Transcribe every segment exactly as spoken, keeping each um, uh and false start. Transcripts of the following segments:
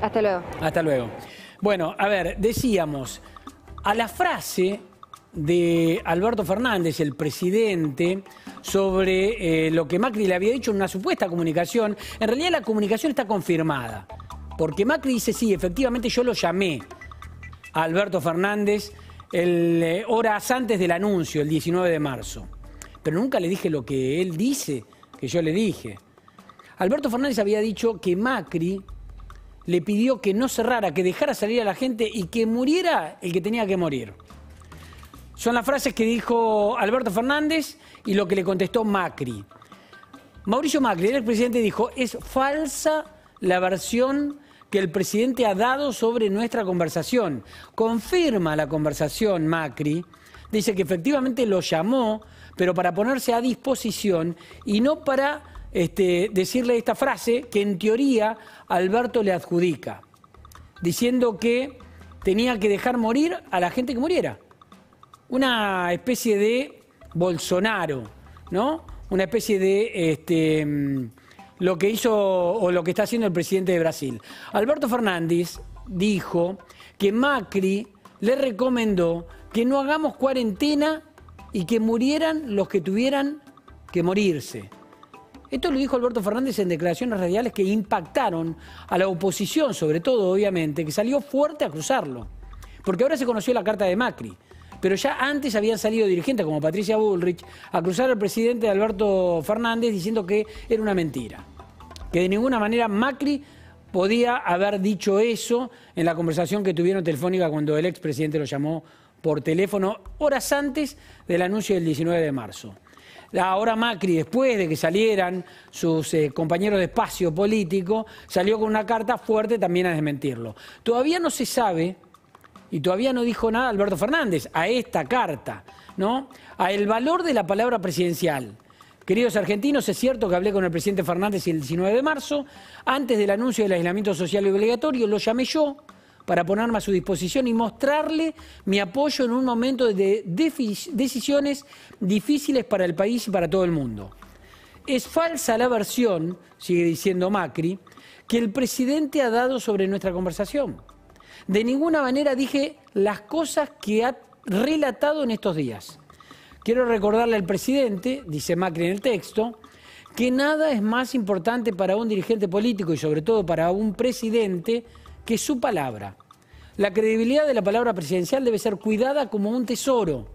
Hasta luego. Hasta luego. Bueno, a ver, decíamos, a la frase de Alberto Fernández, el presidente, sobre eh, lo que Macri le había dicho en una supuesta comunicación, en realidad la comunicación está confirmada, porque Macri dice, sí, efectivamente yo lo llamé a Alberto Fernández el, eh, horas antes del anuncio, el diecinueve de marzo, pero nunca le dije lo que él dice que yo le dije. Alberto Fernández había dicho que Macri le pidió que no cerrara, que dejara salir a la gente y que muriera el que tenía que morir. Son las frases que dijo Alberto Fernández y lo que le contestó Macri. Mauricio Macri, el expresidente, dijo, es falsa la versión que el presidente ha dado sobre nuestra conversación. Confirma la conversación Macri, dice que efectivamente lo llamó, pero para ponerse a disposición y no para este, decirle esta frase que en teoría Alberto le adjudica, diciendo que tenía que dejar morir a la gente que muriera. Una especie de Bolsonaro, ¿no? Una especie de este, lo que hizo o lo que está haciendo el presidente de Brasil. Alberto Fernández dijo que Macri le recomendó que no hagamos cuarentena y que murieran los que tuvieran que morirse. Esto lo dijo Alberto Fernández en declaraciones radiales que impactaron a la oposición, sobre todo, obviamente, que salió fuerte a acusarlo. Porque ahora se conoció la carta de Macri. Pero ya antes habían salido dirigentes como Patricia Bullrich a acusar al presidente Alberto Fernández diciendo que era una mentira. Que de ninguna manera Macri podía haber dicho eso en la conversación que tuvieron telefónica cuando el expresidente lo llamó por teléfono horas antes del anuncio del diecinueve de marzo. Ahora Macri, después de que salieran sus eh, compañeros de espacio político, salió con una carta fuerte también a desmentirlo. Todavía no se sabe. Y todavía no dijo nada Alberto Fernández a esta carta, ¿no? A el valor de la palabra presidencial. Queridos argentinos, es cierto que hablé con el presidente Fernández el diecinueve de marzo, antes del anuncio del aislamiento social obligatorio, lo llamé yo para ponerme a su disposición y mostrarle mi apoyo en un momento de decisiones difíciles para el país y para todo el mundo. Es falsa la versión, sigue diciendo Macri, que el presidente ha dado sobre nuestra conversación. De ninguna manera dije las cosas que ha relatado en estos días. Quiero recordarle al presidente, dice Macri en el texto, que nada es más importante para un dirigente político y sobre todo para un presidente que su palabra. La credibilidad de la palabra presidencial debe ser cuidada como un tesoro.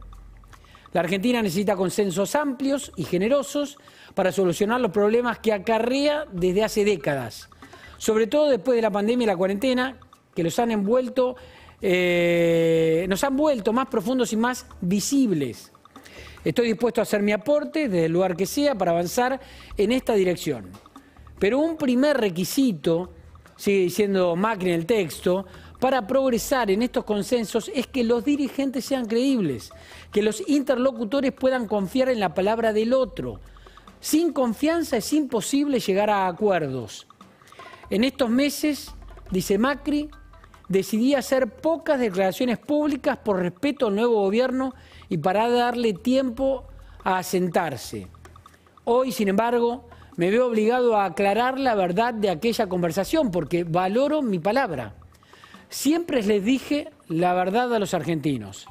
La Argentina necesita consensos amplios y generosos para solucionar los problemas que acarrea desde hace décadas. Sobre todo después de la pandemia y la cuarentena, que los han envuelto, eh, nos han vuelto más profundos y más visibles. Estoy dispuesto a hacer mi aporte, desde el lugar que sea, para avanzar en esta dirección. Pero un primer requisito, sigue diciendo Macri en el texto, para progresar en estos consensos es que los dirigentes sean creíbles, que los interlocutores puedan confiar en la palabra del otro. Sin confianza es imposible llegar a acuerdos. En estos meses, dice Macri, decidí hacer pocas declaraciones públicas por respeto al nuevo gobierno y para darle tiempo a asentarse. Hoy, sin embargo, me veo obligado a aclarar la verdad de aquella conversación porque valoro mi palabra. Siempre les dije la verdad a los argentinos,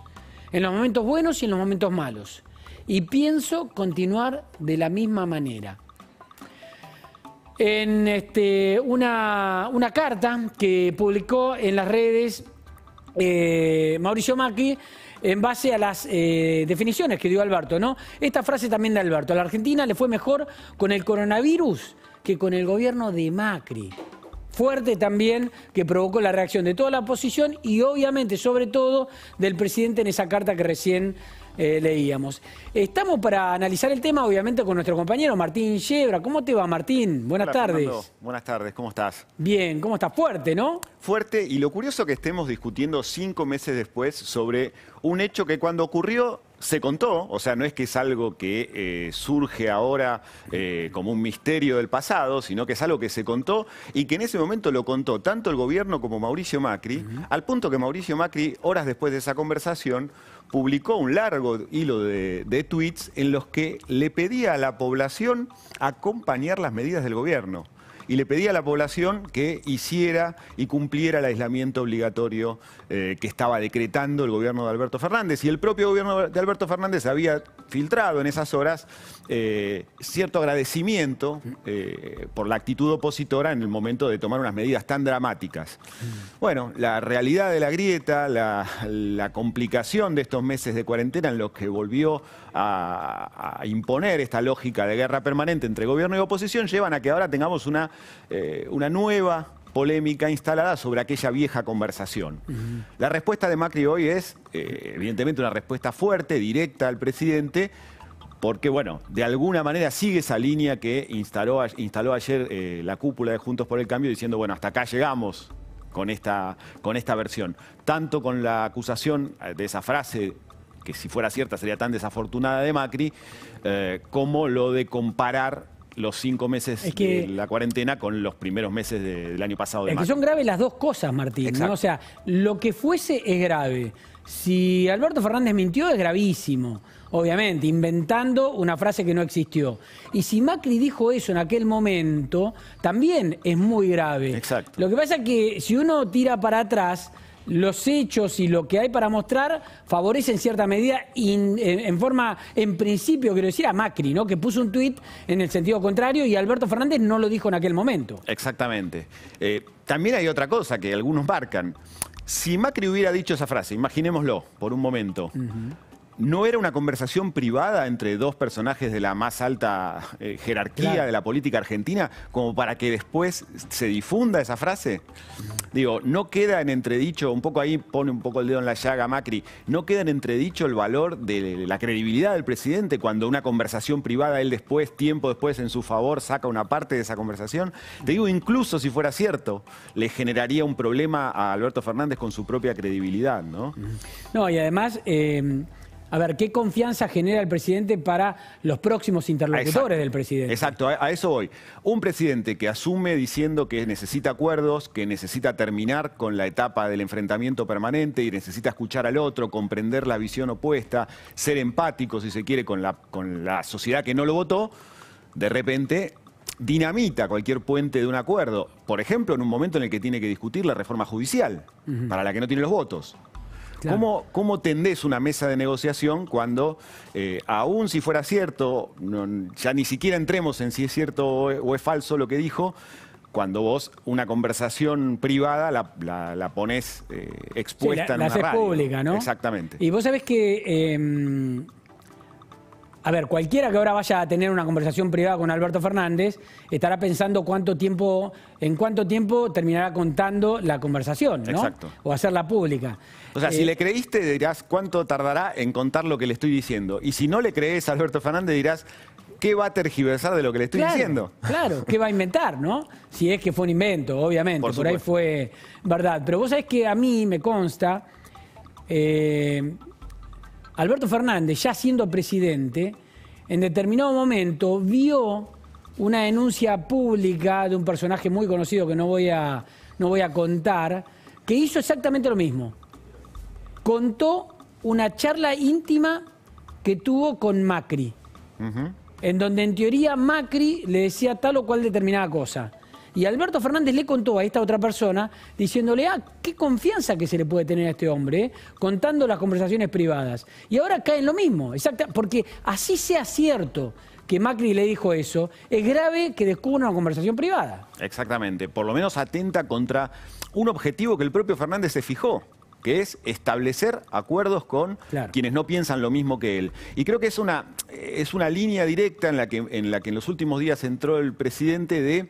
en los momentos buenos y en los momentos malos. Y pienso continuar de la misma manera. En este, una, una carta que publicó en las redes eh, Mauricio Macri en base a las eh, definiciones que dio Alberto, ¿no? Esta frase también de Alberto, a la Argentina le fue mejor con el coronavirus que con el gobierno de Macri. Fuerte también que provocó la reacción de toda la oposición y obviamente, sobre todo, del presidente en esa carta que recién eh, leíamos. Estamos para analizar el tema, obviamente, con nuestro compañero Martín Yebra. ¿Cómo te va, Martín? Buenas Hola, tardes. Fernando. Buenas tardes, ¿cómo estás? Bien, ¿cómo estás? Fuerte, ¿no? Fuerte, y lo curioso que estemos discutiendo cinco meses después sobre un hecho que cuando ocurrió se contó, o sea, no es que es algo que eh, surge ahora eh, como un misterio del pasado, sino que es algo que se contó y que en ese momento lo contó tanto el gobierno como Mauricio Macri, uh-huh. al punto que Mauricio Macri, horas después de esa conversación, publicó un largo hilo de, de tweets en los que le pedía a la población acompañar las medidas del gobierno. y le pedía a la población que hiciera y cumpliera el aislamiento obligatorio eh, que estaba decretando el gobierno de Alberto Fernández. Y el propio gobierno de Alberto Fernández había filtrado en esas horas eh, cierto agradecimiento eh, por la actitud opositora en el momento de tomar unas medidas tan dramáticas. Bueno, la realidad de la grieta, la, la complicación de estos meses de cuarentena en los que volvió a, a imponer esta lógica de guerra permanente entre gobierno y oposición, llevan a que ahora tengamos una, eh, una nueva polémica instalada sobre aquella vieja conversación. Uh-huh. La respuesta de Macri hoy es, eh, evidentemente, una respuesta fuerte, directa al presidente, porque, bueno, de alguna manera sigue esa línea que instaló, instaló ayer eh, la cúpula de Juntos por el Cambio, diciendo, bueno, hasta acá llegamos con esta, con esta versión. Tanto con la acusación de esa frase, que si fuera cierta sería tan desafortunada, de Macri, eh, como lo de comparar los cinco meses es que, de la cuarentena con los primeros meses de, del año pasado. De es Macri. Que son graves las dos cosas, Martín, ¿no? O sea, lo que fuese es grave. Si Alberto Fernández mintió es gravísimo, obviamente, inventando una frase que no existió. Y si Macri dijo eso en aquel momento, también es muy grave. Exacto. Lo que pasa es que si uno tira para atrás, los hechos y lo que hay para mostrar favorecen cierta medida in, en, en forma, en principio, quiero decir, a Macri, ¿no? Que puso un tuit en el sentido contrario y Alberto Fernández no lo dijo en aquel momento. Exactamente. Eh, también hay otra cosa que algunos marcan. Si Macri hubiera dicho esa frase, imaginémoslo por un momento, uh-huh. ¿No era una conversación privada entre dos personajes de la más alta eh, jerarquía claro. de la política argentina como para que después se difunda esa frase? Digo, ¿no queda en entredicho, un poco ahí pone un poco el dedo en la llaga Macri, ¿no queda en entredicho el valor de la credibilidad del presidente cuando una conversación privada él después, tiempo después, en su favor, saca una parte de esa conversación? Te digo, incluso si fuera cierto, le generaría un problema a Alberto Fernández con su propia credibilidad, ¿no? No, y además... Eh... A ver, ¿qué confianza genera el presidente para los próximos interlocutores Exacto. del presidente? Exacto, a, a eso voy. Un presidente que asume diciendo que necesita acuerdos, que necesita terminar con la etapa del enfrentamiento permanente y necesita escuchar al otro, comprender la visión opuesta, ser empático, si se quiere, con la, con la sociedad que no lo votó, de repente dinamita cualquier puente de un acuerdo. Por ejemplo, en un momento en el que tiene que discutir la reforma judicial, uh-huh. para la que no tiene los votos. Claro. ¿Cómo, ¿Cómo tendés una mesa de negociación cuando, eh, aún si fuera cierto, no, ya ni siquiera entremos en si es cierto o es, o es falso lo que dijo, cuando vos una conversación privada la, la, la ponés eh, expuesta sí, la, en la una radio? Pública, ¿no? Exactamente. Y vos sabés que... Eh, a ver, cualquiera que ahora vaya a tener una conversación privada con Alberto Fernández estará pensando cuánto tiempo, en cuánto tiempo terminará contando la conversación, ¿no? Exacto. O hacerla pública. O sea, eh, si le creíste dirás cuánto tardará en contar lo que le estoy diciendo. Y si no le crees a Alberto Fernández dirás qué va a tergiversar de lo que le estoy claro, diciendo. Claro, qué va a inventar, ¿no? Si es que fue un invento, obviamente, por, por ahí fue verdad. Pero vos sabés que a mí me consta... Eh, Alberto Fernández, ya siendo presidente, en determinado momento vio una denuncia pública de un personaje muy conocido que no voy a, no voy a contar, que hizo exactamente lo mismo. Contó una charla íntima que tuvo con Macri, uh-huh. en donde en teoría Macri le decía tal o cual determinada cosa. Y Alberto Fernández le contó a esta otra persona diciéndole, ah, qué confianza que se le puede tener a este hombre, ¿eh? Contando las conversaciones privadas. Y ahora cae en lo mismo, exacta, porque así sea cierto que Macri le dijo eso, es grave que descubra una conversación privada. Exactamente, por lo menos atenta contra un objetivo que el propio Fernández se fijó, que es establecer acuerdos con claro. quienes no piensan lo mismo que él. Y creo que es una, es una línea directa en la que, en la que en los últimos días entró el presidente de...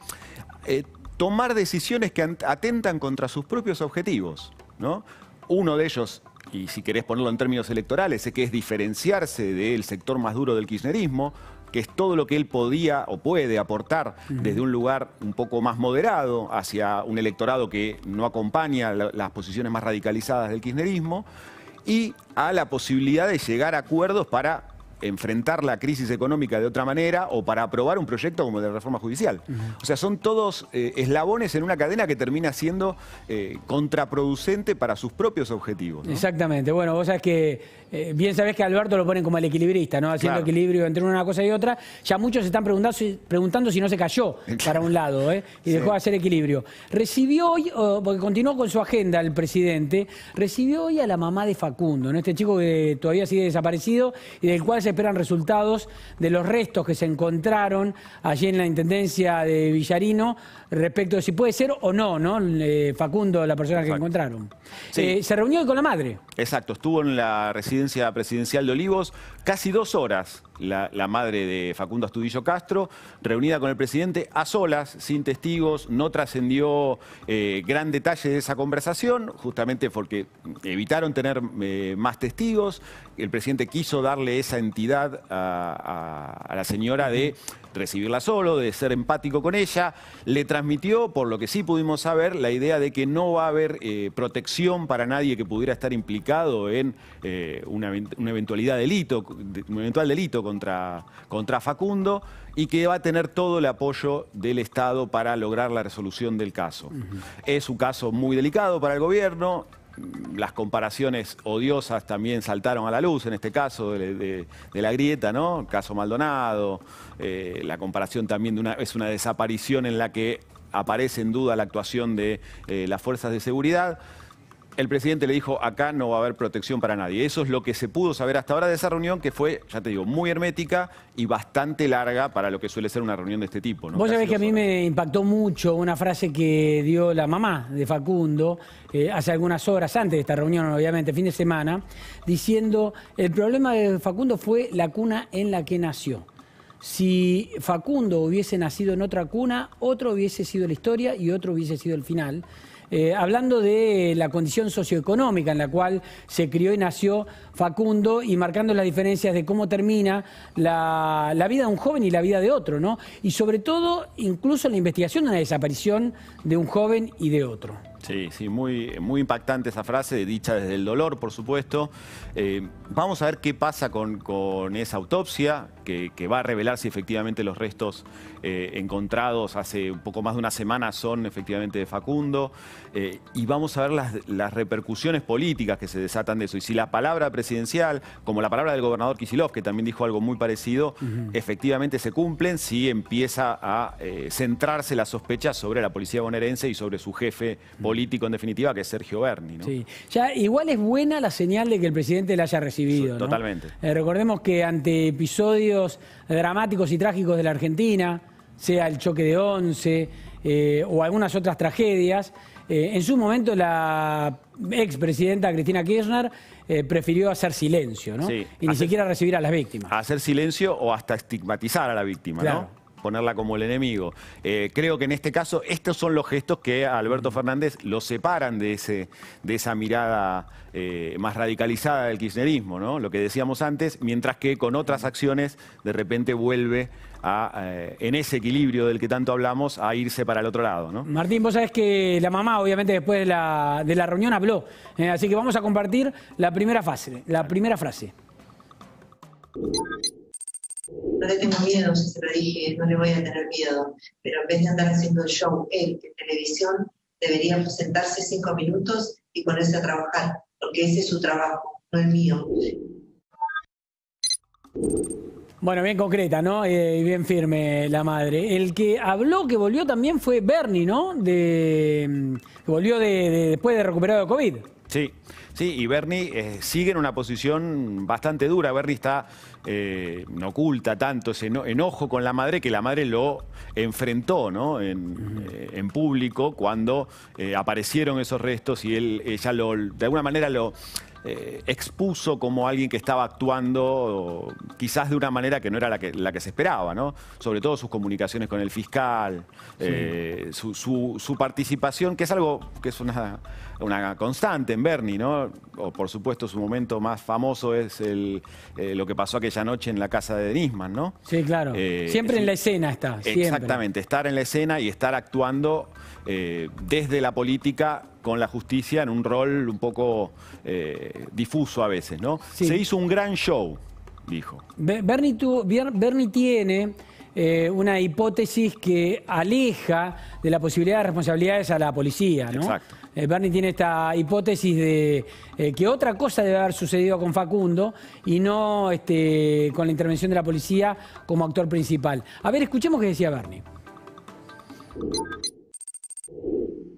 Eh, tomar decisiones que atentan contra sus propios objetivos, ¿no? Uno de ellos, y si querés ponerlo en términos electorales, es que es diferenciarse del sector más duro del kirchnerismo, que es todo lo que él podía o puede aportar uh-huh. desde un lugar un poco más moderado hacia un electorado que no acompaña la, las posiciones más radicalizadas del kirchnerismo, y a la posibilidad de llegar a acuerdos para enfrentar la crisis económica de otra manera o para aprobar un proyecto como el de reforma judicial. Uh-huh. O sea, son todos eh, eslabones en una cadena que termina siendo eh, contraproducente para sus propios objetivos, ¿no? Exactamente. Bueno, vos sabés que eh, bien sabés que a Alberto lo ponen como el equilibrista, ¿no? Haciendo claro. equilibrio entre una cosa y otra. Ya muchos se están preguntando si, preguntando si no se cayó para un lado, ¿eh? Y dejó sí. de hacer equilibrio. Recibió hoy, oh, porque continuó con su agenda el presidente, recibió hoy a la mamá de Facundo, ¿no? Este chico que todavía sigue desaparecido y del cual se esperan resultados de los restos que se encontraron allí en la Intendencia de Villarino respecto de si puede ser o no, ¿no? Eh, Facundo, la persona Exacto. que encontraron. Sí. Eh, se reunió con la madre. Exacto, estuvo en la residencia presidencial de Olivos casi dos horas la, la madre de Facundo Astudillo Castro, reunida con el presidente a solas, sin testigos, no trascendió eh, gran detalle de esa conversación, justamente porque evitaron tener eh, más testigos. El presidente quiso darle esa entidad a, a, a la señora de recibirla solo, de ser empático con ella. Le transmitió, por lo que sí pudimos saber, la idea de que no va a haber eh, protección para nadie que pudiera estar implicado en eh, una, una eventualidad delito, un eventual delito contra, contra Facundo, y que va a tener todo el apoyo del Estado para lograr la resolución del caso. Uh-huh. Es un caso muy delicado para el gobierno. Las comparaciones odiosas también saltaron a la luz, en este caso, de, de, de la grieta, ¿no? El caso Maldonado, eh, la comparación también de una, es una desaparición en la que aparece en duda la actuación de eh, las fuerzas de seguridad. El presidente le dijo, acá no va a haber protección para nadie. Eso es lo que se pudo saber hasta ahora de esa reunión, que fue, ya te digo, muy hermética y bastante larga para lo que suele ser una reunión de este tipo, ¿no? Vos sabés que a mí me impactó mucho una frase que dio la mamá de Facundo eh, hace algunas horas antes de esta reunión, obviamente, fin de semana, diciendo, el problema de Facundo fue la cuna en la que nació. Si Facundo hubiese nacido en otra cuna, otro hubiese sido la historia y otro hubiese sido el final. Eh, hablando de la condición socioeconómica en la cual se crió y nació Facundo y marcando las diferencias de cómo termina la, la vida de un joven y la vida de otro, ¿no? Y sobre todo, incluso la investigación de la desaparición de un joven y de otro. Sí, sí, muy, muy impactante esa frase, dicha desde el dolor, por supuesto. Eh, vamos a ver qué pasa con, con esa autopsia, que, que va a revelar si efectivamente los restos eh, encontrados hace un poco más de una semana son efectivamente de Facundo. Eh, y vamos a ver las, las repercusiones políticas que se desatan de eso. Y si la palabra presidencial, como la palabra del gobernador Kicillof, que también dijo algo muy parecido, uh-huh. efectivamente se cumplen, si empieza a eh, centrarse la sospecha sobre la policía bonaerense y sobre su jefe político. político en definitiva, que es Sergio Berni, ¿no? Sí. Ya igual es buena la señal de que el presidente la haya recibido, ¿no? Totalmente. Eh, recordemos que ante episodios dramáticos y trágicos de la Argentina, sea el choque de Once eh, o algunas otras tragedias, eh, en su momento la expresidenta Cristina Kirchner eh, prefirió hacer silencio, ¿no? Sí. Y ni hacer, siquiera recibir a las víctimas. Hacer silencio o hasta estigmatizar a la víctima, claro. ¿no? Ponerla como el enemigo. Eh, creo que en este caso estos son los gestos que a Alberto Fernández lo separan de, ese, de esa mirada eh, más radicalizada del kirchnerismo, ¿no? Lo que decíamos antes, mientras que con otras acciones de repente vuelve a, eh, en ese equilibrio del que tanto hablamos, a irse para el otro lado, ¿no? Martín, vos sabés que la mamá obviamente después de la, de la reunión habló, eh, así que vamos a compartir la primera fase, la primera frase. No le tengo miedo, si se lo dije, no le voy a tener miedo, pero en vez de andar haciendo el show él en televisión, debería sentarse cinco minutos y ponerse a trabajar, porque ese es su trabajo, no el mío. Bueno, bien concreta, ¿no? Y eh, bien firme la madre. El que habló, que volvió también fue Berni, ¿no? De, que volvió de, de, después de recuperado de COVID. Sí, sí, y Berni eh, sigue en una posición bastante dura. Berni está, eh, no oculta tanto ese eno enojo con la madre, que la madre lo enfrentó, ¿no? En, eh, en público cuando eh, aparecieron esos restos y él, ella lo, de alguna manera lo eh, expuso como alguien que estaba actuando quizás de una manera que no era la que, la que se esperaba, ¿no? Sobre todo sus comunicaciones con el fiscal, eh, sí. su, su, su participación, que es algo que es una... una constante en Berni, ¿no? O, por supuesto, su momento más famoso es el, eh, lo que pasó aquella noche en la casa de Nisman, ¿no? Sí, claro. Eh, siempre en la escena está. Siempre. Exactamente, estar en la escena y estar actuando eh, desde la política con la justicia en un rol un poco eh, difuso a veces, ¿no? Sí. Se hizo un gran show. dijo. Berni, tu, Berni tiene eh, una hipótesis que aleja de la posibilidad de responsabilidades a la policía, ¿no? Exacto. Eh, Berni tiene esta hipótesis de eh, que otra cosa debe haber sucedido con Facundo y no este, con la intervención de la policía como actor principal. A ver, escuchemos qué decía Berni.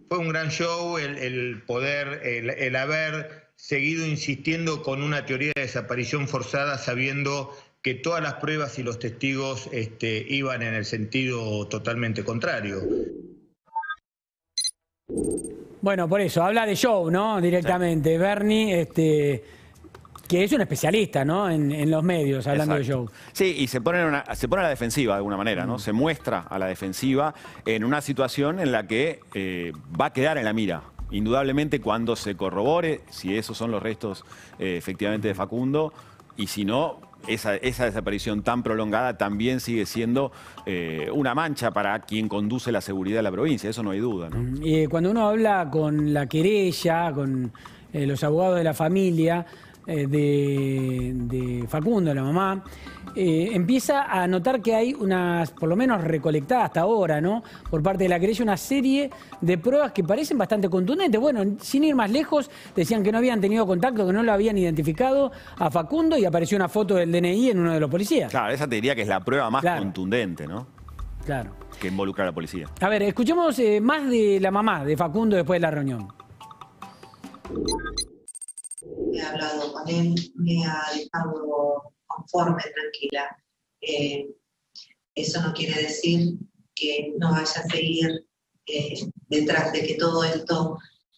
Fue un gran show el, el poder, el, el haber seguido insistiendo con una teoría de desaparición forzada sabiendo que todas las pruebas y los testigos este, iban en el sentido totalmente contrario. Bueno, por eso, habla de show, ¿no? Directamente. Sí. Berni, este, que es un especialista, ¿no? En, en los medios, hablando Exacto. de show. Sí, y se pone, una, se pone a la defensiva de alguna manera, ¿no? Mm. Se muestra a la defensiva en una situación en la que eh, va a quedar en la mira. Indudablemente cuando se corrobore, si esos son los restos eh, efectivamente de Facundo, y si no, esa, esa desaparición tan prolongada también sigue siendo eh, una mancha para quien conduce la seguridad de la provincia, eso no hay duda, ¿no? Eh, cuando uno habla con la querella, con eh, los abogados de la familia, eh, de, de Facundo, la mamá, eh, empieza a notar que hay unas, por lo menos recolectadas hasta ahora, ¿no? Por parte de la querella, una serie de pruebas que parecen bastante contundentes. Bueno, sin ir más lejos, decían que no habían tenido contacto, que no lo habían identificado a Facundo y apareció una foto del D N I en uno de los policías. Claro, esa te diría que es la prueba más claro. contundente, ¿no? Claro. Que involucra a la policía. A ver, escuchemos eh, más de la mamá de Facundo después de la reunión. He hablado con él, me ha dejado conforme, tranquila. Eh, eso no quiere decir que no vaya a seguir eh, detrás de que todo esto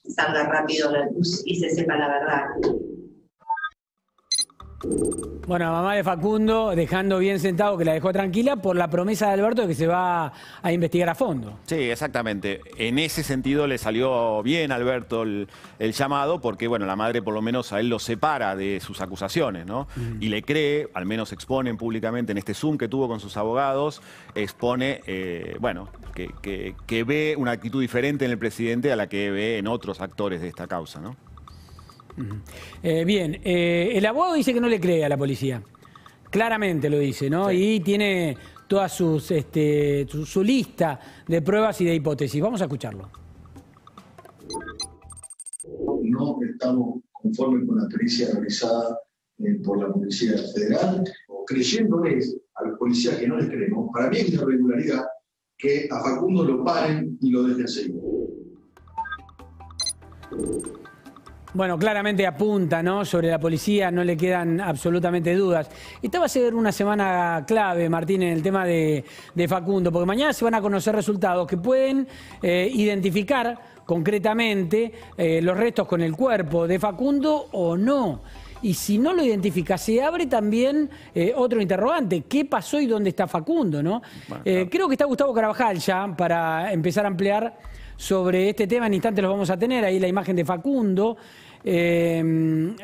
salga rápido a la luz y se sepa la verdad. Bueno, la mamá de Facundo dejando bien sentado que la dejó tranquila por la promesa de Alberto de que se va a investigar a fondo. Sí, exactamente. En ese sentido le salió bien a Alberto el, el llamado porque, bueno, la madre por lo menos a él lo separa de sus acusaciones, ¿no? Mm. Y le cree, al menos exponen públicamente en este Zoom que tuvo con sus abogados, expone, eh, bueno, que, que, que ve una actitud diferente en el presidente a la que ve en otros actores de esta causa, ¿no? Uh-huh. eh, bien, eh, el abogado dice que no le cree a la policía, claramente lo dice, ¿no? Sí. Y tiene toda sus, este, su, su lista de pruebas y de hipótesis. Vamos a escucharlo. No estamos conformes con la pericia realizada eh, por la Policía Federal, creyéndoles a los policías que no les creemos. Para mí es una irregularidad que a Facundo lo paren y lo dejen seguir. Bueno, claramente apunta, ¿no? Sobre la policía, no le quedan absolutamente dudas. Esta va a ser una semana clave, Martín, en el tema de, de Facundo, porque mañana se van a conocer resultados que pueden eh, identificar concretamente eh, los restos con el cuerpo de Facundo o no. Y si no lo identifica, se abre también eh, otro interrogante. ¿Qué pasó y dónde está Facundo, no? Bueno, claro. eh, creo que está Gustavo Carabajal ya para empezar a ampliar sobre este tema. En instantes los vamos a tener. Ahí la imagen de Facundo, eh,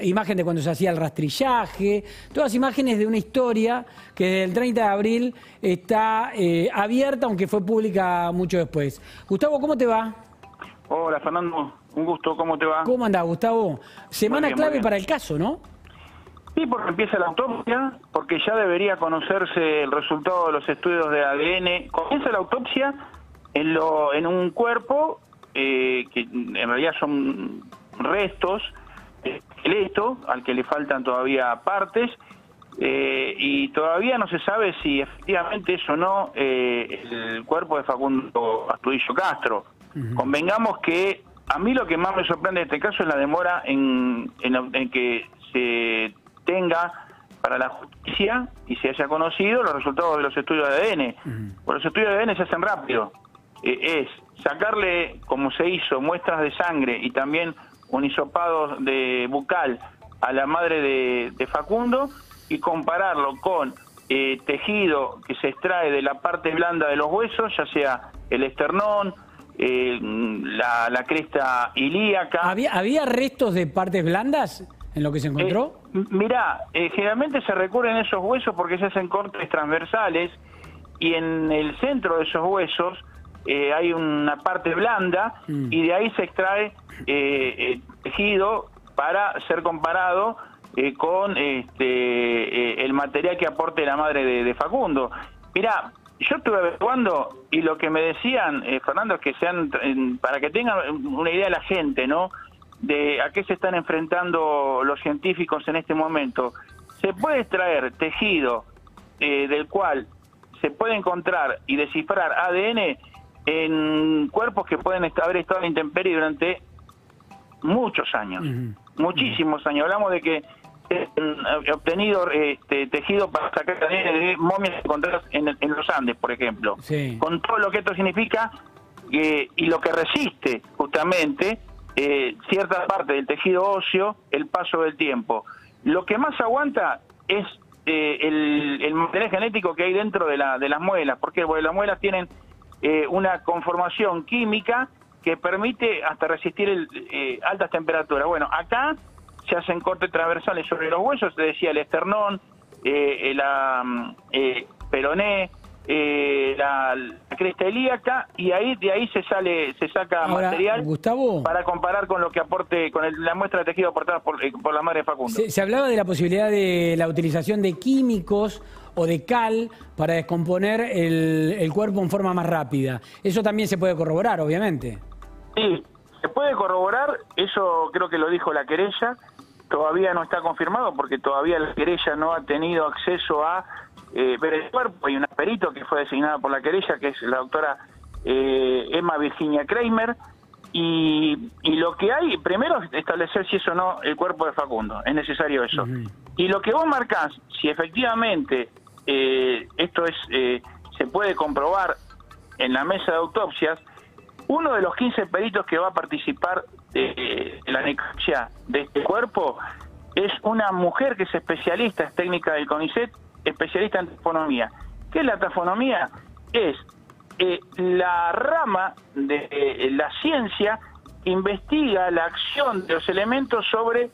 imagen de cuando se hacía el rastrillaje, todas imágenes de una historia que desde el treinta de abril está eh, abierta, aunque fue pública mucho después. Gustavo, ¿cómo te va? Hola, Fernando. Un gusto. ¿Cómo te va? ¿Cómo andás, Gustavo? Semana bien, clave para el caso, ¿no? Sí, porque empieza la autopsia, porque ya debería conocerse el resultado de los estudios de A D N. Comienza la autopsia En, lo, en un cuerpo eh, que en realidad son restos, eh, esqueleto, al que le faltan todavía partes, eh, y todavía no se sabe si efectivamente es o no eh, el cuerpo de Facundo Astudillo Castro. Uh-huh. Convengamos que a mí lo que más me sorprende de este caso es la demora en, en, en que se tenga para la justicia y se haya conocido los resultados de los estudios de A D N. Uh-huh. Por los estudios de A D N se hacen rápido. Es sacarle, como se hizo, muestras de sangre y también un hisopado de bucal a la madre de, de Facundo y compararlo con eh, tejido que se extrae de la parte blanda de los huesos, ya sea el esternón, eh, la, la cresta ilíaca. ¿Había, ¿Había restos de partes blandas en lo que se encontró? Eh, mirá, eh, generalmente se recurren a esos huesos porque se hacen cortes transversales y en el centro de esos huesos Eh, hay una parte blanda mm. y de ahí se extrae eh, eh, tejido para ser comparado eh, con este eh, el material que aporte la madre de, de Facundo. Mirá, yo estuve averiguando y lo que me decían, eh, Fernando, es que sean, eh, para que tengan una idea la gente, ¿no?, de a qué se están enfrentando los científicos en este momento. Se puede extraer tejido eh, del cual se puede encontrar y descifrar A D N en cuerpos que pueden haber estado en intemperie durante muchos años, uh-huh. muchísimos años. Hablamos de que han obtenido este tejido para sacar A D N de momias encontradas en, en los Andes, por ejemplo. Sí. Con todo lo que esto significa eh, y lo que resiste justamente eh, cierta parte del tejido óseo el paso del tiempo. Lo que más aguanta es eh, el, el material genético que hay dentro de, la, de las muelas. ¿Por qué? Porque las muelas tienen eh, una conformación química que permite hasta resistir el, eh, altas temperaturas. Bueno, acá se hacen cortes transversales sobre los huesos, se decía el esternón, eh, la eh, peroné, eh, la, la cresta ilíaca, y ahí de ahí se sale, se saca ahora, material, Gustavo, para comparar con lo que aporte, con el, la muestra de tejido aportada por, eh, por la madre de Facundo. Se, se hablaba de la posibilidad de la utilización de químicos o de cal para descomponer el, el cuerpo en forma más rápida. Eso también se puede corroborar, obviamente. Sí, se puede corroborar, eso creo que lo dijo la querella. Todavía no está confirmado porque todavía la querella no ha tenido acceso a eh, ver el cuerpo. Hay un perito que fue designada por la querella, que es la doctora eh, Emma Virginia Kreimer, y, y lo que hay, primero establecer si es o no el cuerpo de Facundo, es necesario eso. Uh-huh. Y lo que vos marcás, si efectivamente eh, esto es eh, se puede comprobar en la mesa de autopsias, uno de los quince peritos que va a participar de la necropsia de este cuerpo es una mujer que es especialista, es técnica del CONICET, especialista en tafonomía. ¿Qué es la tafonomía? Es eh, la rama de eh, la ciencia que investiga la acción de los elementos sobre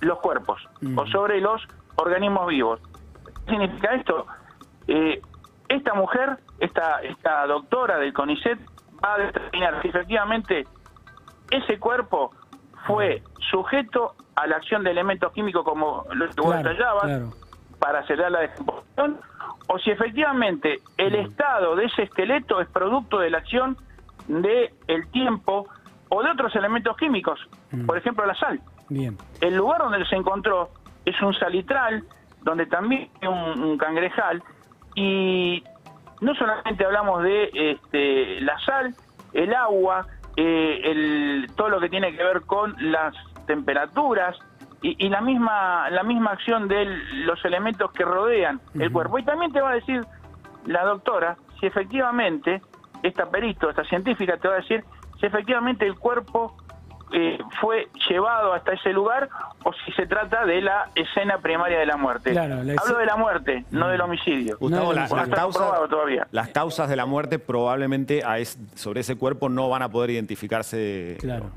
los cuerpos mm. o sobre los organismos vivos. ¿Qué significa esto? Eh, esta mujer, esta, esta doctora del CONICET, va a determinar si efectivamente ese cuerpo fue sujeto a la acción de elementos químicos como lo que vos detallabas, claro, claro, para acelerar la descomposición, o si efectivamente el estado de ese esqueleto es producto de la acción de el tiempo o de otros elementos químicos, mm. por ejemplo la sal. Bien. El lugar donde se encontró es un salitral, donde también hay un, un cangrejal, y no solamente hablamos de este, la sal, el agua, eh, el, todo lo que tiene que ver con las temperaturas y, y la misma la misma acción de los elementos que rodean uh-huh. el cuerpo. Y también te va a decir la doctora si efectivamente, esta perito, esta científica te va a decir si efectivamente el cuerpo eh, fue llevado hasta ese lugar o si se trata de la escena primaria de la muerte. Claro, la Hablo de la muerte, no del homicidio. Gustavo, no, la, las, causas, las causas de la muerte probablemente a es, sobre ese cuerpo no van a poder identificarse claro.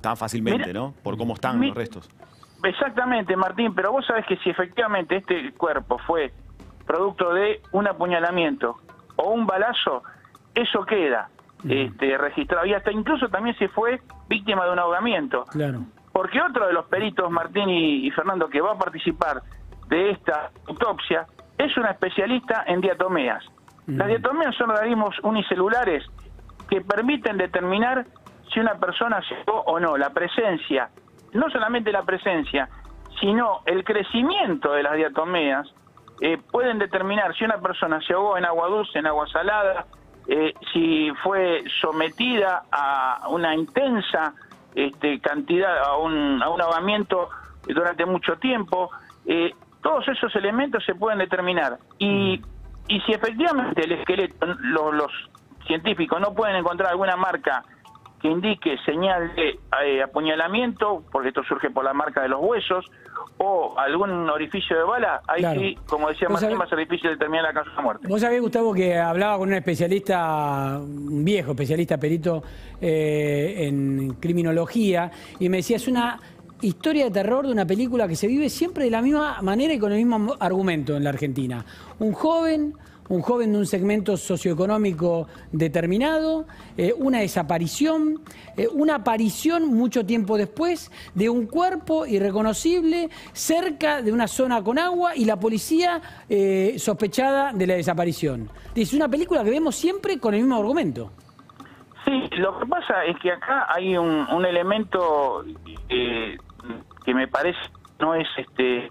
tan fácilmente, Mira, ¿no? Por cómo están mi, los restos. Exactamente, Martín, pero vos sabés que si efectivamente este cuerpo fue producto de un apuñalamiento o un balazo, eso queda este, registrado. Y hasta incluso también se fue víctima de un ahogamiento. Claro. Porque otro de los peritos, Martín y, y Fernando, que va a participar de esta autopsia, es una especialista en diatomeas. Mm. Las diatomeas son organismos unicelulares que permiten determinar si una persona llegó o no, la presencia, no solamente la presencia, sino el crecimiento de las diatomeas, eh, pueden determinar si una persona llegó en agua dulce, en agua salada, eh, si fue sometida a una intensa Este, cantidad, a un, a un ahogamiento durante mucho tiempo, eh, todos esos elementos se pueden determinar. Y, y si efectivamente el esqueleto, los, los científicos no pueden encontrar alguna marca que indique señal de eh, apuñalamiento, porque esto surge por la marca de los huesos, o algún orificio de bala, ahí claro. sí, como decía Martín, va a ser difícil determinar la causa de la muerte. Vos sabés, Gustavo, que hablaba con un especialista, un viejo especialista, perito eh, en criminología, y me decía, es una historia de terror de una película que se vive siempre de la misma manera y con el mismo argumento en la Argentina. Un joven, un joven de un segmento socioeconómico determinado, eh, una desaparición, eh, una aparición mucho tiempo después de un cuerpo irreconocible cerca de una zona con agua y la policía eh, sospechada de la desaparición. Es una película que vemos siempre con el mismo argumento. Sí, lo que pasa es que acá hay un, un elemento eh, que me parece no es este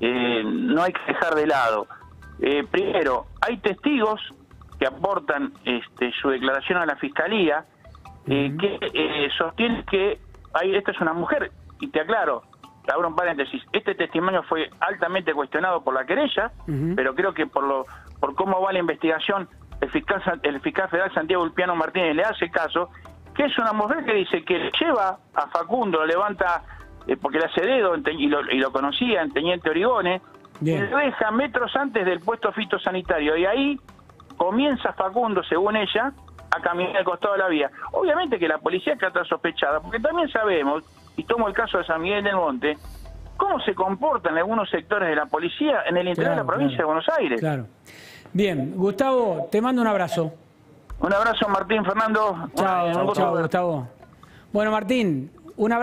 eh, no hay que dejar de lado. Eh, primero, hay testigos que aportan este, su declaración a la fiscalía eh, uh-huh. que eh, sostienen que hay, esta es una mujer, y te aclaro, abro un paréntesis, este testimonio fue altamente cuestionado por la querella, uh-huh. pero creo que por lo por cómo va la investigación, el fiscal, el fiscal federal Santiago Ulpiano Martínez le hace caso, que es una mujer que dice que lleva a Facundo, lo levanta eh, porque le hace dedo y lo, y lo conocía en Teniente Origone. Bien. Le deja metros antes del puesto fitosanitario y ahí comienza Facundo, según ella, a caminar al costado de la vía. Obviamente que la policía está sospechada, porque también sabemos, y tomo el caso de San Miguel del Monte, cómo se comportan algunos sectores de la policía en el interior, claro, de la provincia, claro, de Buenos Aires. Claro. Bien, Gustavo, te mando un abrazo. Un abrazo, Martín, Fernando. Chao, un gusto. Chao, Gustavo. Bueno, Martín, un abrazo.